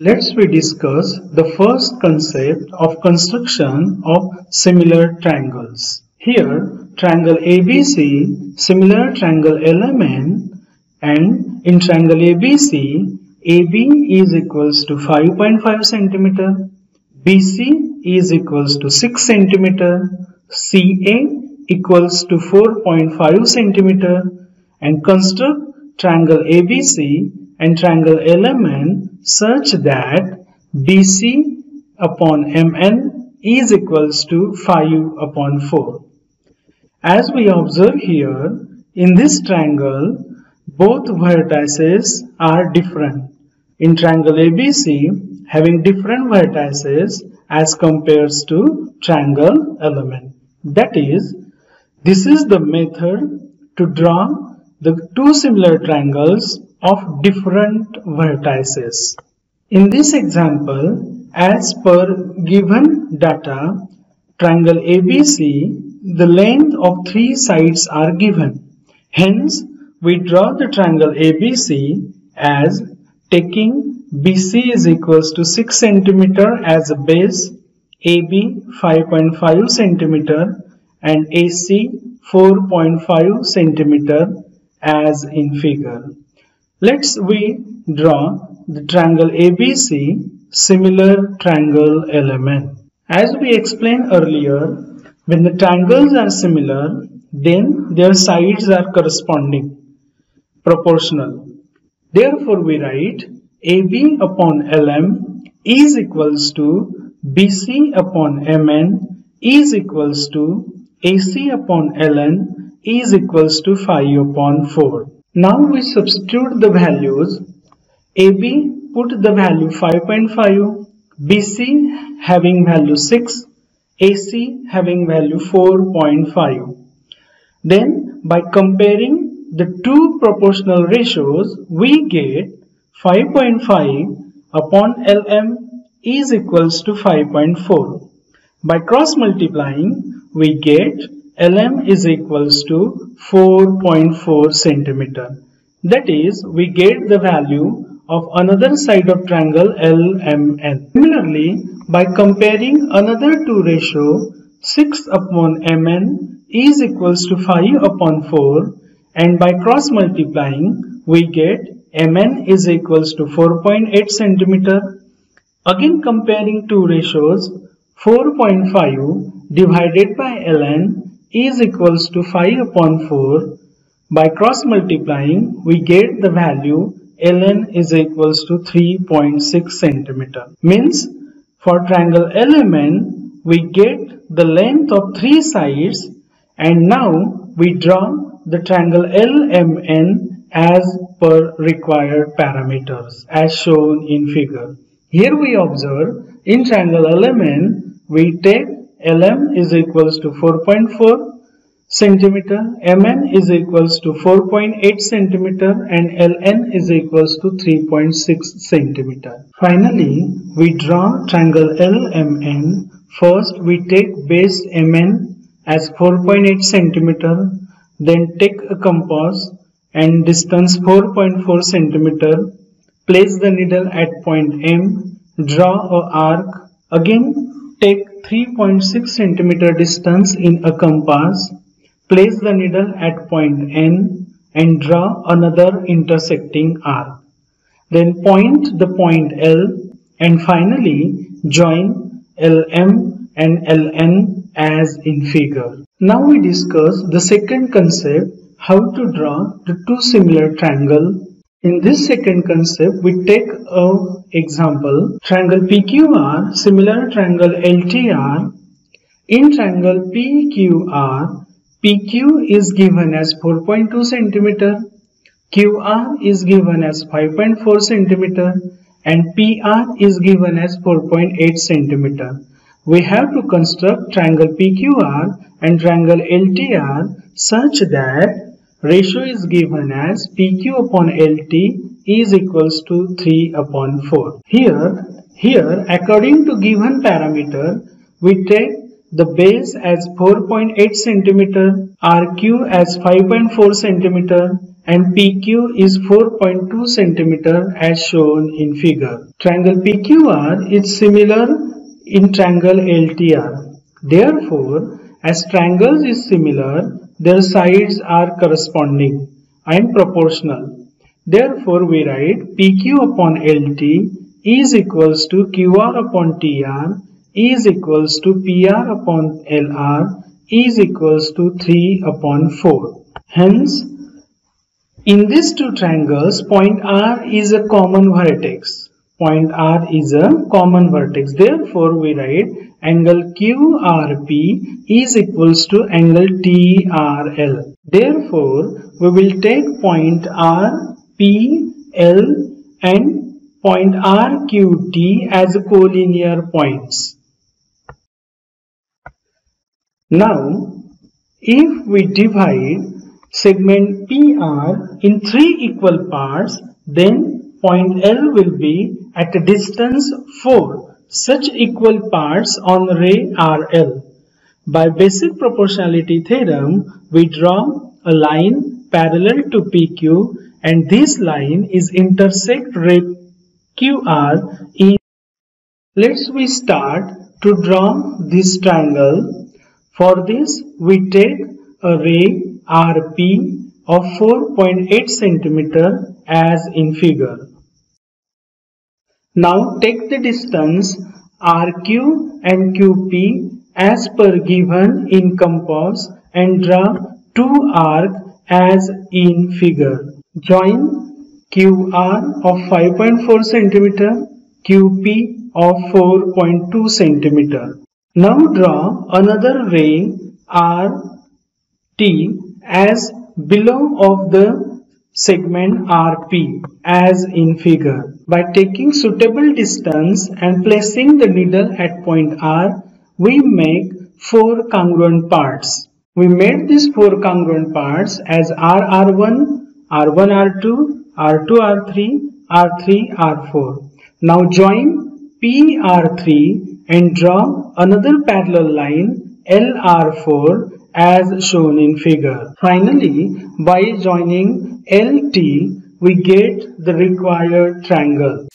Let's we discuss the first concept of construction of similar triangles. Here, triangle ABC, similar triangle element, and in triangle ABC, AB is equals to 5.5 centimeter, BC is equals to 6 centimeter, CA equals to 4.5 centimeter, and construct triangle ABC and triangle LMN such that BC upon MN is equals to 5/4. As we observe here, in this triangle, both vertices are different. In triangle ABC, having different vertices as compares to triangle LMN. That is, this is the method to draw the two similar triangles of different vertices. In this example, as per given data, triangle ABC, the length of three sides are given. Hence, we draw the triangle ABC as taking BC is equals to 6 centimeter as a base, AB 5.5 centimeter, and AC 4.5 centimeter as in figure. Let's we draw the triangle ABC, similar triangle element. As we explained earlier, when the triangles are similar, then their sides are corresponding, proportional. Therefore, we write AB upon LM is equals to BC upon MN is equals to AC upon LN is equals to 5/4. Now we substitute the values. AB, put the value 5.5, BC having value 6, AC having value 4.5. Then by comparing the two proportional ratios, we get 5.5 upon LM is equals to 5.4. By cross multiplying, we get LM is equals to 4.4 centimeter. That is, we get the value of another side of triangle LMN. Similarly, by comparing another two ratio, 6 upon MN is equals to 5/4, and by cross multiplying, we get MN is equals to 4.8 centimeter. Again comparing two ratios, 4.5 divided by LN is equals to 5/4. By cross multiplying, we get the value LN is equals to 3.6 centimeter. Means for triangle LMN, we get the length of three sides, and now we draw the triangle LMN as per required parameters as shown in figure. Here we observe in triangle LMN, we take LM is equals to 4.4 centimeter, MN is equals to 4.8 centimeter, and LN is equals to 3.6 centimeter. Finally, we draw triangle LMN. First, we take base MN as 4.8 centimeter, then take a compass and distance 4.4 centimeter, place the needle at point M, draw an arc, again take 3.6 centimeter distance in a compass, place the needle at point N and draw another intersecting arc. Then point the point L and finally join LM and LN as in figure. Now we discuss the second concept, how to draw the two similar triangles. In this second concept, we take an example, triangle PQR, similar triangle LTR. In triangle PQR, PQ is given as 4.2 centimeter, QR is given as 5.4 centimeter, and PR is given as 4.8 centimeter. We have to construct triangle PQR and triangle LTR such that ratio is given as PQ upon LT is equals to 3/4. Here, according to given parameter, we take the base as 4.8 centimeter, RQ as 5.4 centimeter, and PQ is 4.2 cm as shown in figure. Triangle PQR is similar in triangle LTR. Therefore, as triangles is similar, their sides are corresponding and proportional. Therefore, we write PQ upon LT is equals to QR upon TR is equals to PR upon LR is equals to 3 upon 4. Hence, in these two triangles, point R is a common vertex. Point R is a common vertex. Therefore, we write angle QRP is equals to angle TRL. Therefore, we will take point R, P, L and point R, Q, T as collinear points. Now, if we divide segment PR in three equal parts, then point L will be at a distance 4 such equal parts on ray RL. By basic proportionality theorem, we draw a line parallel to PQ and this line is intersect ray QR in. Let's we start to draw this triangle. For this, we take a ray RP of 4.8 cm as in figure. Now take the distance RQ and QP as per given in compass and draw two arcs as in figure. Join QR of 5.4 cm, QP of 4.2 cm. Now draw another ray RT as below of the segment RP as in figure. By taking suitable distance and placing the needle at point R, we make 4 congruent parts. We made these 4 congruent parts as RR1, R1R2, R2R3, R3R4. Now join PR3 and draw another parallel line LR4 as shown in figure. Finally, by joining LT, we get the required triangle.